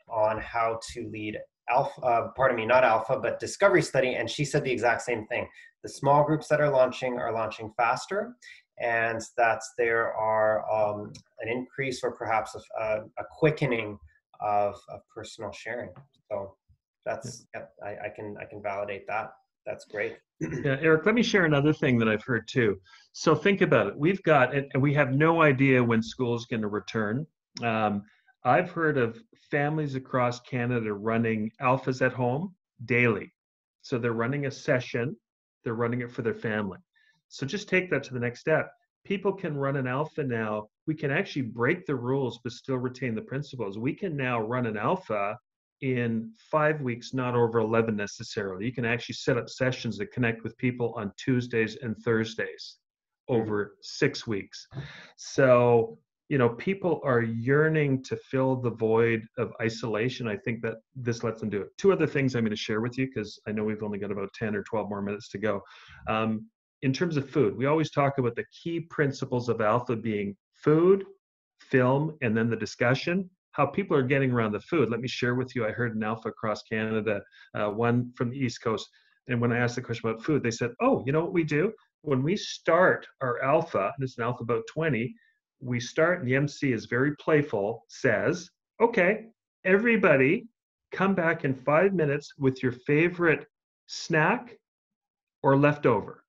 on how to lead Alpha, but Discovery Study. And she said the exact same thing. The small groups that are launching faster, and that there are an increase or perhaps a quickening of personal sharing. So that's, I can validate that. That's great. Yeah, Eric, let me share another thing that I've heard too. So think about it. We've got, and we have no idea when school is going to return. I've heard of families across Canada running Alphas at home daily. So they're running a session. They're running it for their family. So just take that to the next step. People can run an Alpha now. We can actually break the rules but still retain the principles. We can now run an Alpha in 5 weeks, not over 11 necessarily. You can actually set up sessions that connect with people on Tuesdays and Thursdays over 6 weeks. So, people are yearning to fill the void of isolation. I think that this lets them do it. Two other things I'm going to share with you because I know we've only got about 10 or 12 more minutes to go. In terms of food, we always talk about the key principles of Alpha being food, film, and then the discussion. how people are getting around the food. Let me share with you, I heard in Alpha across Canada, one from the East Coast, and when I asked the question about food, they said, oh, you know what we do? When we start our Alpha, and it's an Alpha about 20, we start, and the MC is very playful, says, okay, everybody come back in 5 minutes with your favorite snack or leftover.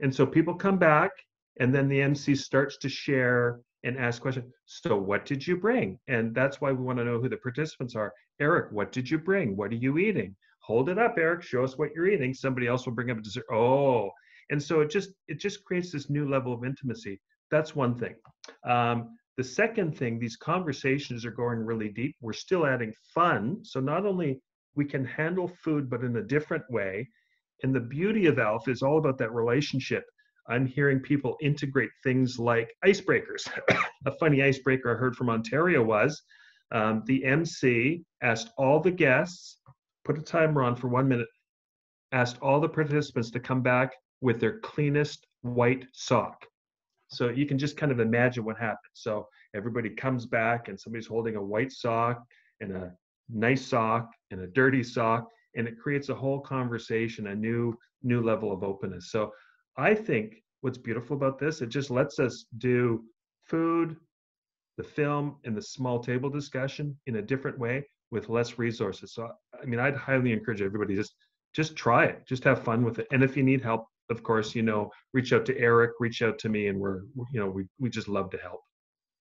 And so people come back, and then the MC starts to share and ask questions. So what did you bring? And that's why we want to know who the participants are. Eric, what did you bring? What are you eating? Hold it up, Eric, show us what you're eating. Somebody else will bring up a dessert. Oh, and so it just creates this new level of intimacy. That's one thing. The second thing, these conversations are going really deep. We're still adding fun. So not only we can handle food, but in a different way. And the beauty of Alpha is all about that relationship. I'm hearing people integrate things like icebreakers. A funny icebreaker I heard from Ontario was the MC asked all the guests, put a timer on for 1 minute, asked all the participants to come back with their cleanest white sock. So you can just kind of imagine what happens. So everybody comes back and somebody's holding a white sock and a nice sock and a dirty sock, and it creates a whole conversation, a new level of openness. So I think what's beautiful about this, it just lets us do food, the film, and the small table discussion in a different way with less resources. So, I mean, I'd highly encourage everybody, just try it, just have fun with it. And if you need help, of course, you know, reach out to Eric, reach out to me, and we're, you know, we just love to help.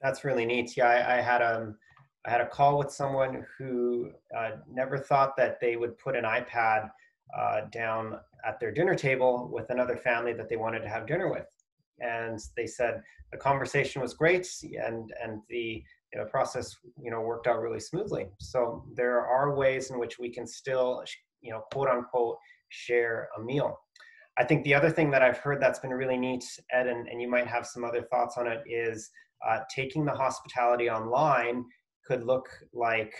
That's really neat. Yeah, I had a call with someone who never thought that they would put an iPad down at their dinner table with another family that they wanted to have dinner with. And they said the conversation was great, and the process worked out really smoothly. So there are ways in which we can still, quote unquote, share a meal. I think the other thing that I've heard that's been really neat, Ed, and you might have some other thoughts on it, is taking the hospitality online could look like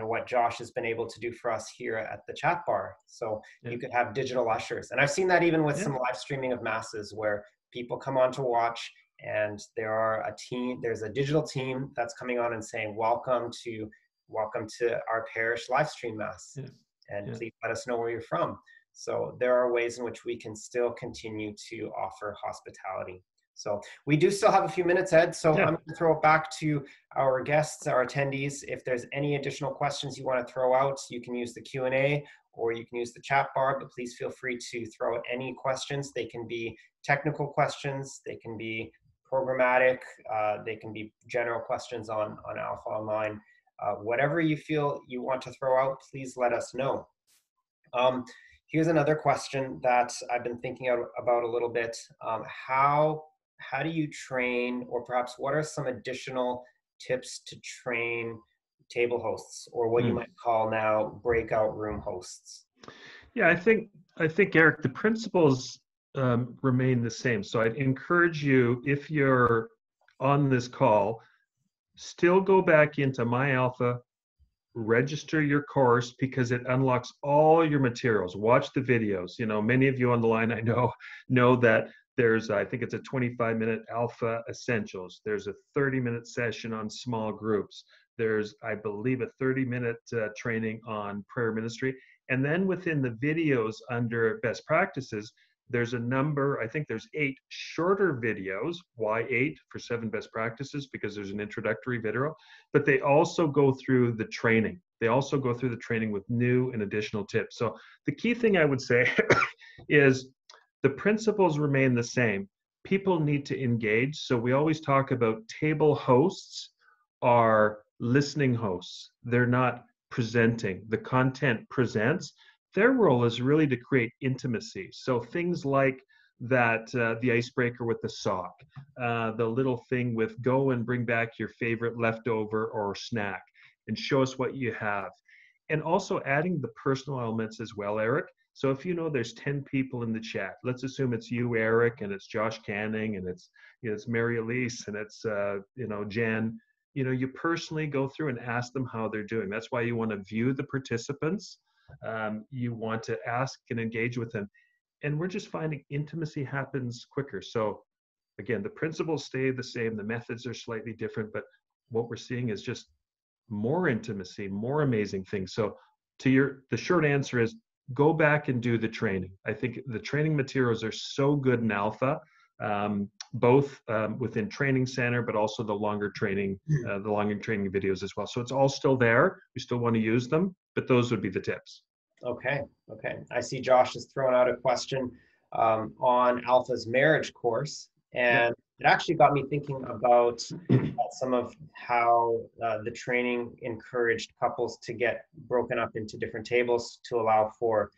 what Josh has been able to do for us here at the chat bar. So yeah, you could have digital ushers. And I've seen that even with some live streaming of masses where people come on to watch, and there's a digital team that's coming on and saying, welcome to our parish live stream mass. Yeah. And please let us know where you're from. So there are ways in which we can still continue to offer hospitality. So we do still have a few minutes, Ed, so I'm going to throw it back to our guests, our attendees. If there's any additional questions you want to throw out, you can use the Q&A or you can use the chat bar, but please feel free to throw out any questions. They can be technical questions, they can be programmatic, they can be general questions on Alpha Online. Whatever you feel you want to throw out, please let us know. Here's another question that I've been thinking about a little bit. How do you train, or perhaps what are some additional tips to train table hosts, or what you might call now breakout room hosts? Yeah, I think, Eric, the principles remain the same. So I'd encourage you, if you're on this call, still go back into My Alpha, register your course, because it unlocks all your materials. Watch the videos. Many of you on the line, I know that there's, I think it's a 25-minute Alpha Essentials. There's a 30-minute session on small groups. There's, I believe, a 30-minute training on prayer ministry. And then within the videos under best practices, there's a number, I think there's 8 shorter videos. Why 8? For 7 best practices, because there's an introductory video. But they also go through the training. They also go through the training with new and additional tips. So the key thing I would say is the principles remain the same. People need to engage. So we always talk about table hosts are listening hosts. They're not presenting. The content presents. Their role is really to create intimacy. So things like that, the icebreaker with the sock, the little thing with go and bring back your favorite leftover or snack and show us what you have. And also adding the personal elements as well, Eric. So if there's 10 people in the chat, let's assume it's you, Eric, and it's Josh Canning, and it's Mary-Elise, and it's, Jen. You personally go through and ask them how they're doing. That's why you want to view the participants. You want to ask and engage with them, and we're just finding intimacy happens quicker. So again, the principles stay the same, the methods are slightly different, but what we're seeing is just more intimacy, more amazing things. So the short answer is go back and do the training. I think the training materials are so good in Alpha, both within Training Center, but also the longer training videos as well. So it's all still there. We still want to use them, but those would be the tips. Okay. Okay. I see Josh has thrown out a question on Alpha's marriage course, and it actually got me thinking about some of how the training encouraged couples to get broken up into different tables to allow for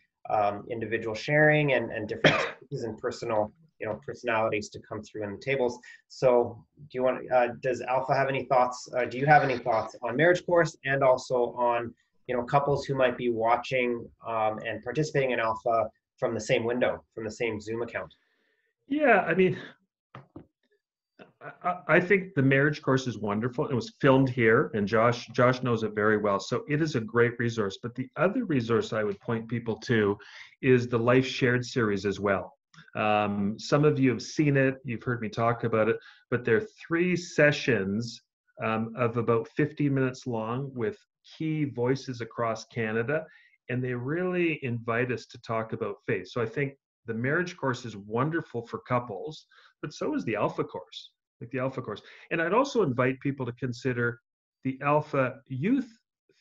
individual sharing and different and personalities to come through in the tables. So do you want, does Alpha have any thoughts? Do you have any thoughts on marriage course, and also on, couples who might be watching and participating in Alpha from the same window, from the same Zoom account? Yeah, I mean, I think the marriage course is wonderful. It was filmed here, and Josh knows it very well. So it is a great resource. But the other resource I would point people to is the Life Shared series as well. Some of you have seen it, you've heard me talk about it, but there are 3 sessions of about 50 minutes long with key voices across Canada, and they really invite us to talk about faith. So I think the marriage course is wonderful for couples, but so is the Alpha course, And I'd also invite people to consider the Alpha Youth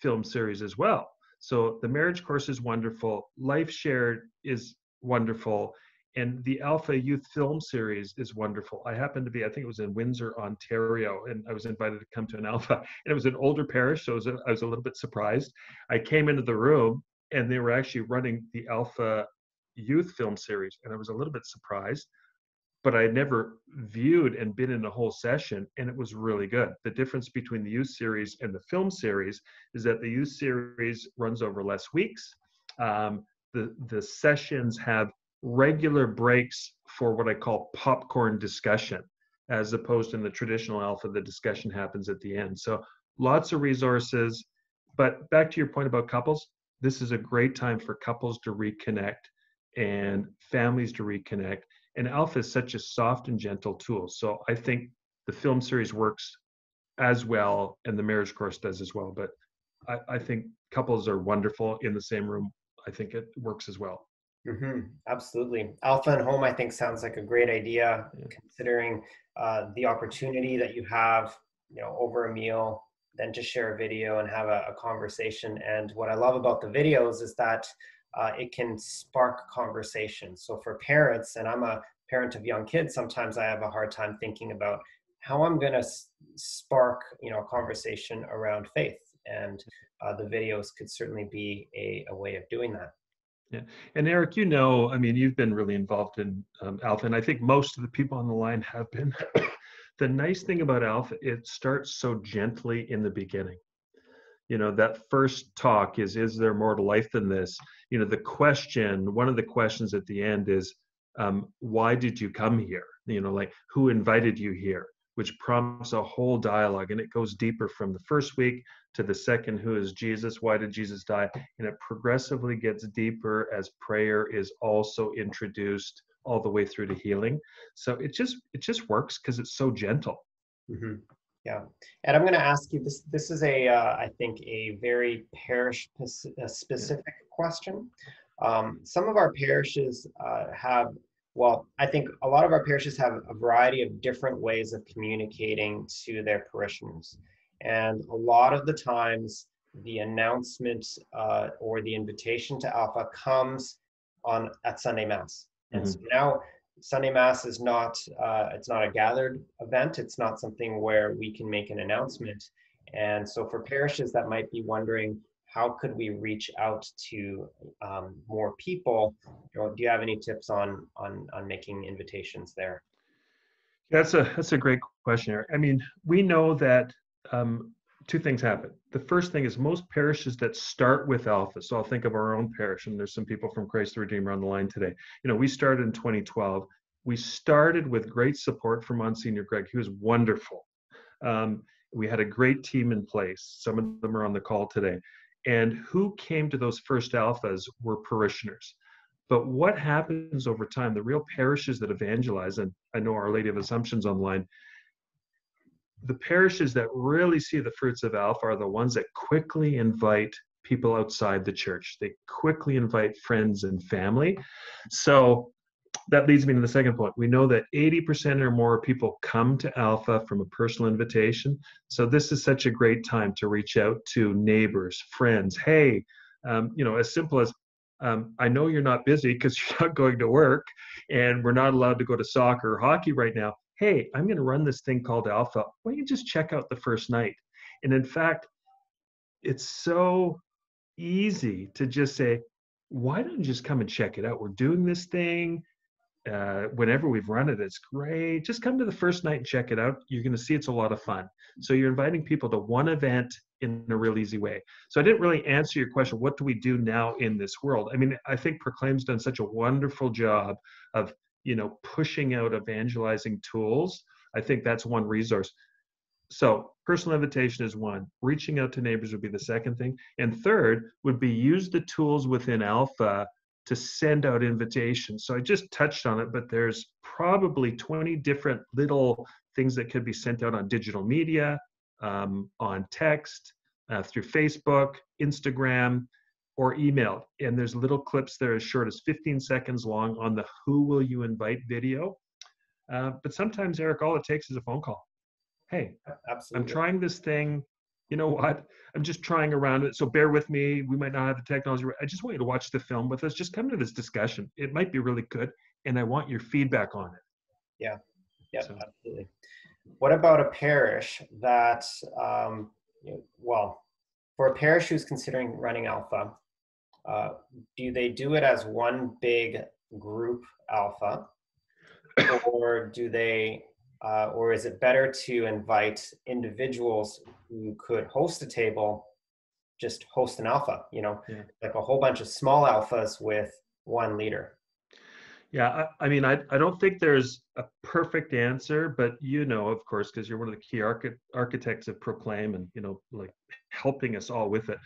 Film Series as well. So the marriage course is wonderful, Life Shared is wonderful, and the Alpha Youth Film Series is wonderful. I happened to be, I think it was in Windsor, Ontario, and I was invited to come to an Alpha, and it was an older parish, so I was a little bit surprised. I came into the room, and they were actually running the Alpha Youth Film Series, and I was a little bit surprised, but I had never viewed and been in a whole session, and it was really good. The difference between the youth series and the film series is that the youth series runs over less weeks. The sessions have regular breaks for what I call popcorn discussion, as opposed to in the traditional Alpha, the discussion happens at the end. So lots of resources, but back to your point about couples, this is a great time for couples to reconnect and families to reconnect. And Alpha is such a soft and gentle tool. So I think the film series works as well, and the marriage course does as well. But I think couples are wonderful in the same room. I think it works as well. Mm-hmm. Absolutely. Alpha and Home, I think, sounds like a great idea, considering the opportunity that you have, over a meal, then to share a video and have a conversation. And what I love about the videos is that it can spark conversation. So for parents, and I'm a parent of young kids, sometimes I have a hard time thinking about how I'm going to spark, a conversation around faith. And the videos could certainly be a way of doing that. Yeah. And Eric, I mean, you've been really involved in Alpha, and I think most of the people on the line have been. The nice thing about Alpha, it starts so gently in the beginning. That first talk is there more to life than this? One of the questions at the end is, why did you come here? Like, who invited you here? Which prompts a whole dialogue, and it goes deeper from the first week to the second, who is Jesus? Why did Jesus die? And it progressively gets deeper as prayer is also introduced all the way through to healing. So it just works because it's so gentle. Mm-hmm. Yeah. And I'm going to ask you, this is I think, a very parish-specific question. Some of our parishes I think a lot of our parishes have a variety of different ways of communicating to their parishioners. And a lot of the times, the announcement or the invitation to Alpha comes at Sunday Mass. And so now, Sunday Mass is it's not a gathered event. It's not something where we can make an announcement. And so for parishes that might be wondering, how could we reach out to more people? Do you have any tips on making invitations there? That's a great question, Eric. I mean, we know that two things happen. The first thing is most parishes that start with Alpha, so I'll think of our own parish, and there's some people from Christ the Redeemer on the line today. We started in 2012. We started with great support from Monsignor Greg. He was wonderful. We had a great team in place. Some of them are on the call today. And who came to those first Alphas were parishioners. But what happens over time, the real parishes that evangelize, and I know Our Lady of Assumption's online, the parishes that really see the fruits of Alpha are the ones that quickly invite people outside the church. They quickly invite friends and family. So that leads me to the second point. We know that 80% or more people come to Alpha from a personal invitation. So this is such a great time to reach out to neighbors, friends. Hey, you know, as simple as, I know you're not busy because you're not going to work and we're not allowed to go to soccer or hockey right now. Hey, I'm going to run this thing called Alpha. Why don't you just check out the first night? And in fact, it's so easy to just say, why don't you just come and check it out? We're doing this thing. Whenever we've run it, it's great. Just come to the first night and check it out. You're going to see it's a lot of fun. So you're inviting people to one event in a real easy way. So I didn't really answer your question, what do we do now in this world? I mean, I think Proclaim's done such a wonderful job of, you know, pushing out evangelizing tools. I think that's one resource. So personal invitation is one. Reaching out to neighbors would be the second thing. And third would be use the tools within Alpha to send out invitations. So I just touched on it, but there's probably 20 different little things that could be sent out on digital media, on text, through Facebook, Instagram, or email. And there's little clips that are as short as 15 seconds long on the who will you invite video. But sometimes, Eric, all it takes is a phone call. Hey, absolutely. I'm trying this thing. You know what? I'm just trying around it. So bear with me. We might not have the technology. I just want you to watch the film with us. Just come to this discussion. It might be really good. And I want your feedback on it. Yeah. Yeah, so. Absolutely. What about a parish that, well, for a parish who's considering running Alpha, do they do it as one big group Alpha? Or do they... or is it better to invite individuals who could host a table, just host an Alpha, you know, yeah. Like a whole bunch of small Alphas with one leader? Yeah, I mean, I don't think there's a perfect answer, but you know, of course, because you're one of the key architects of Proclaim and, you know, like helping us all with it.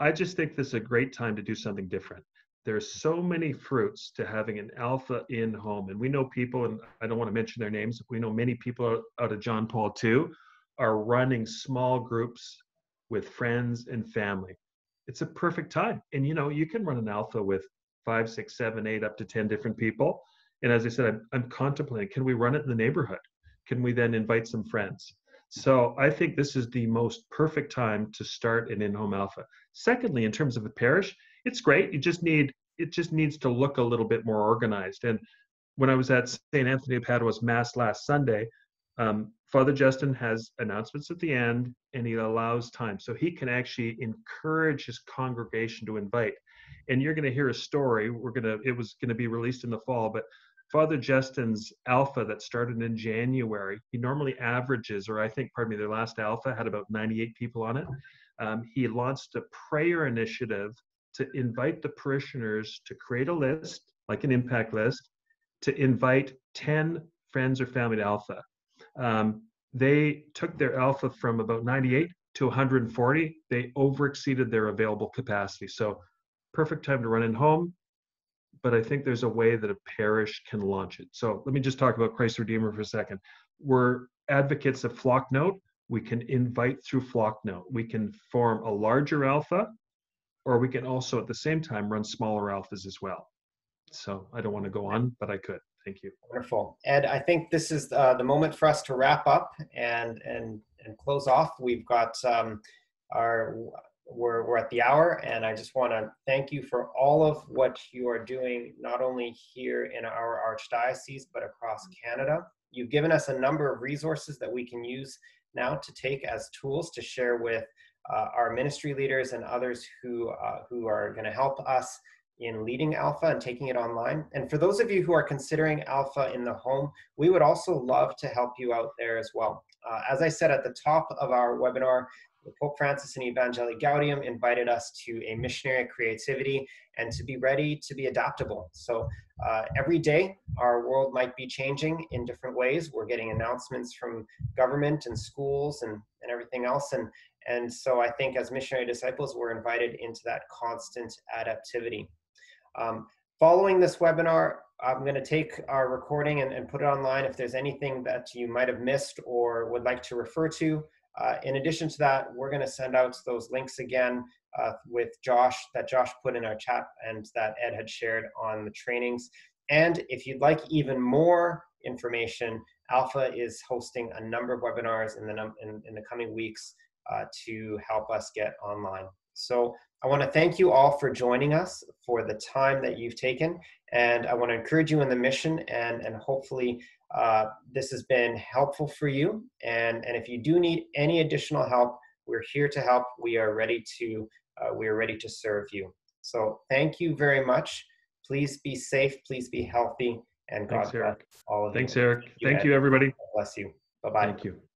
I just think this is a great time to do something different. There's so many fruits to having an Alpha in home. And we know people, and I don't want to mention their names, we know many people out of John Paul II are running small groups with friends and family. It's a perfect time. And you know, you can run an Alpha with 5, 6, 7, 8, up to 10 different people. And as I said, I'm contemplating, can we run it in the neighborhood? Can we then invite some friends? So I think this is the most perfect time to start an in-home Alpha. Secondly, in terms of a parish, it's great. You just need, it just needs to look a little bit more organized. And when I was at St. Anthony of Padua's Mass last Sunday, Father Justin has announcements at the end and he allows time. So he can actually encourage his congregation to invite. And you're going to hear a story. It was going to be released in the fall, but Father Justin's Alpha that started in January, he normally averages, or I think, pardon me, their last Alpha had about 98 people on it. He launched a prayer initiative to invite the parishioners to create a list, like an impact list, to invite 10 friends or family to Alpha. They took their Alpha from about 98 to 140. They overexceeded their available capacity. So perfect time to run in home, but I think there's a way that a parish can launch it. So let me just talk about Christ the Redeemer for a second. We're advocates of FlockNote. We can invite through FlockNote. We can form a larger Alpha, or we can also at the same time run smaller Alphas as well. So I don't want to go on, but I could. Thank you. Wonderful. Ed, I think this is the moment for us to wrap up and close off. We've got we're at the hour, and I just want to thank you for all of what you are doing, not only here in our archdiocese, but across Canada. You've given us a number of resources that we can use now to take as tools to share with our ministry leaders and others who are going to help us in leading Alpha and taking it online. And for those of you who are considering Alpha in the home, we would also love to help you out there as well. As I said at the top of our webinar, Pope Francis and Evangelii Gaudium invited us to a missionary creativity and to be ready to be adaptable. So every day our world might be changing in different ways. We're getting announcements from government and schools and everything else. And so I think as missionary disciples, we're invited into that constant adaptivity. Following this webinar, I'm going to take our recording and put it online. If there's anything that you might have missed or would like to refer to, in addition to that, we're going to send out those links again with Josh, that Josh put in our chat and that Ed had shared on the trainings. And if you'd like even more information, Alpha is hosting a number of webinars in the coming weeks to help us get online. So I want to thank you all for joining us, for the time that you've taken, and I want to encourage you in the mission, and hopefully this has been helpful for you. And if you do need any additional help, we're here to help. We are ready to serve you. So thank you very much. Please be safe. Please be healthy. And God bless all of you. Thanks, Eric. Thank you, everybody. God bless you. Bye-bye. Thank you.